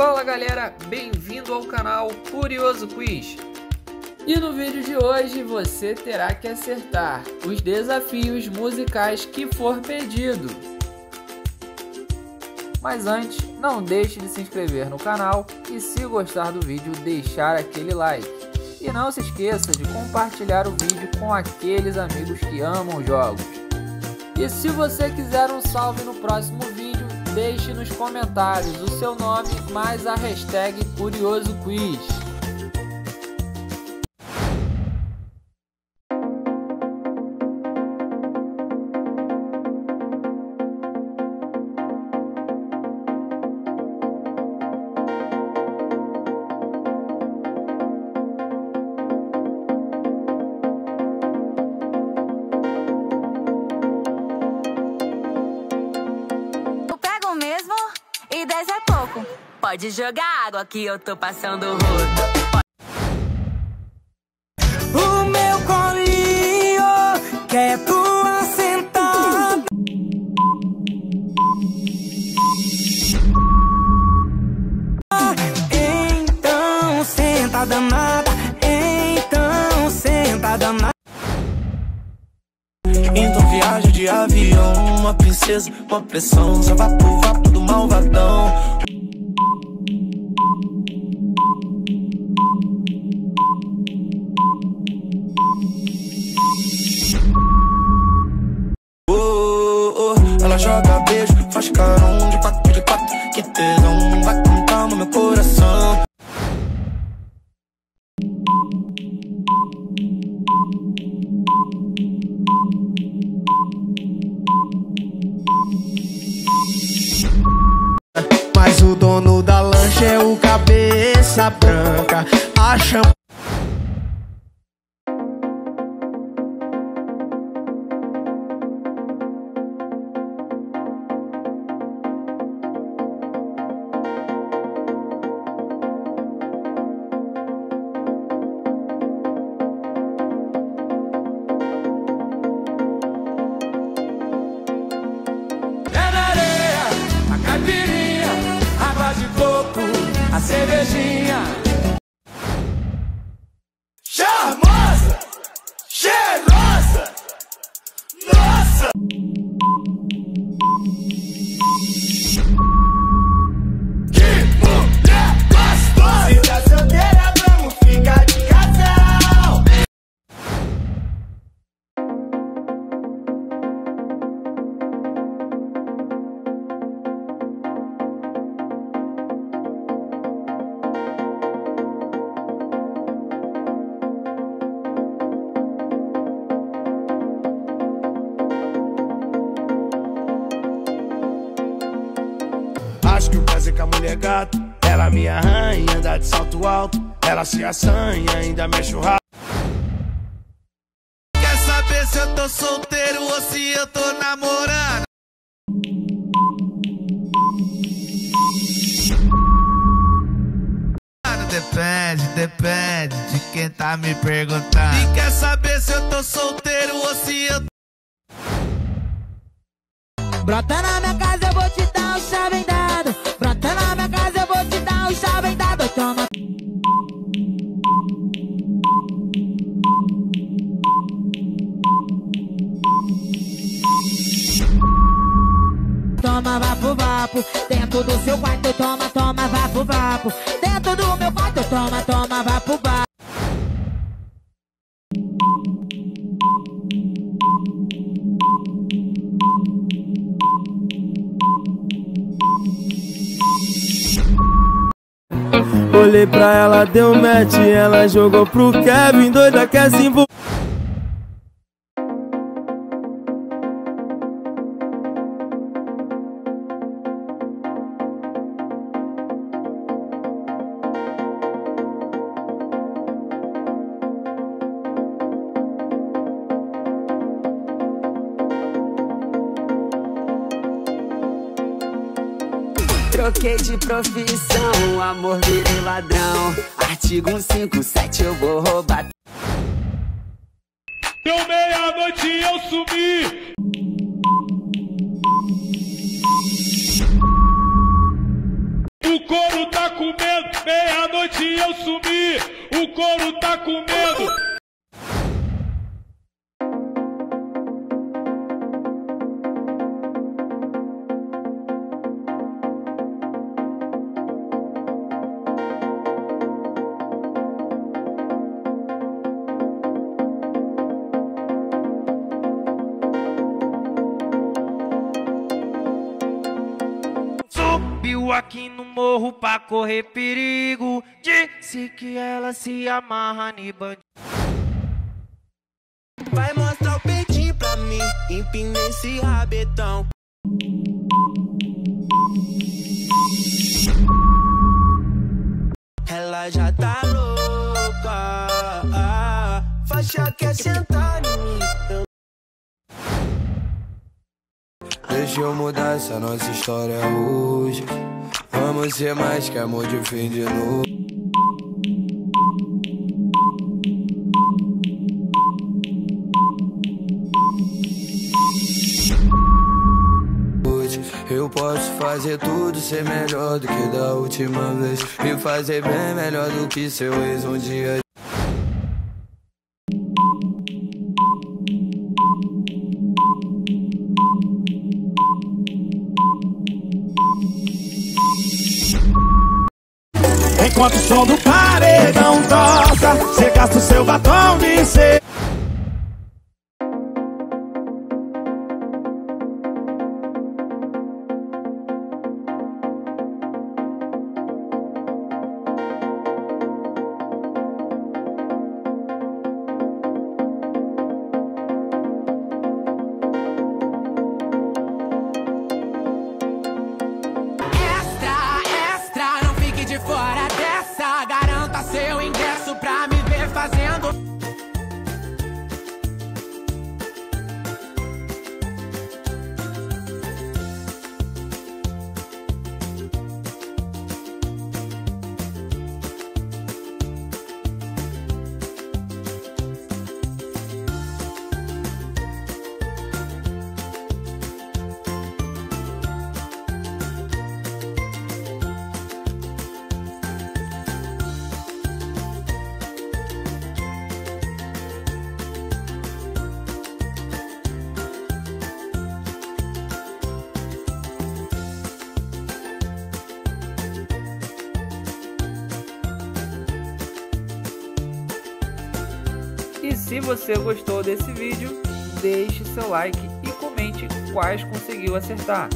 Fala galera, bem-vindo ao canal Curioso Quiz. E no vídeo de hoje você terá que acertar os desafios musicais que for pedido. Mas antes, não deixe de se inscrever no canal e, se gostar do vídeo, deixar aquele like. E não se esqueça de compartilhar o vídeo com aqueles amigos que amam jogos. E se você quiser um salve no próximo vídeo, deixe nos comentários o seu nome mais a hashtag Curioso Quiz. E 10 é pouco, pode jogar água que eu tô passando o rodo. O meu colinho quer tua sentada. Então senta danada, então senta danada. Então viajo de avião, uma princesa, uma pressão, só vapo do malvadão. Oh, oh, ela joga beijo, faz carão de quatro, que tesão, vai com calma meu coração. Mas o dono da lancha é o cabeça branca. Acha. Cervejinha charmosa, cheirosa, nossa. Que mulher gostosa! Se tá solteira, vamos ficar de casal. Acho que o caso é que a mulher é gato. Ela me arranha, anda de salto alto. Ela se assanha, ainda mexe o rabo. Quer saber se eu tô solteiro ou se eu tô namorando? Depende, depende de quem tá me perguntando. E quer saber se eu tô solteiro ou se eu tô... Brota na minha casa, eu vou te dar um chave dado. Brota na minha casa, eu vou te dar um chave dado, toma. Toma vapo vapo, dentro do seu quarto, toma, toma vapo vapo, dentro do meu quarto, toma, toma vapo vapo. Olhei pra ela, deu match, ela jogou pro Kevin, doida quer se envolver. Troquei de profissão, amor virei ladrão. Artigo 157, eu vou roubar. Deu meia-noite e eu sumi. O couro tá com Se eu sumir, o couro tá com medo. Subiu aqui no morro pra correr perigo. Disse que ela se amarra em bandido. Vai mostrar o peitinho pra mim, empina esse rabetão. Ela já tá louca, faixa quer sentar em mim. Deixa eu mudar essa nossa história hoje. Vamos ser mais que amor de fim de novo. Eu posso fazer tudo ser melhor do que da última vez e fazer bem melhor do que seu ex um dia. Enquanto o som do paredão toca, você gasta o seu batom de ser. Fora dessa, garanta seu ingresso pra me ver fazendo. E se você gostou desse vídeo, deixe seu like e comente quais conseguiu acertar.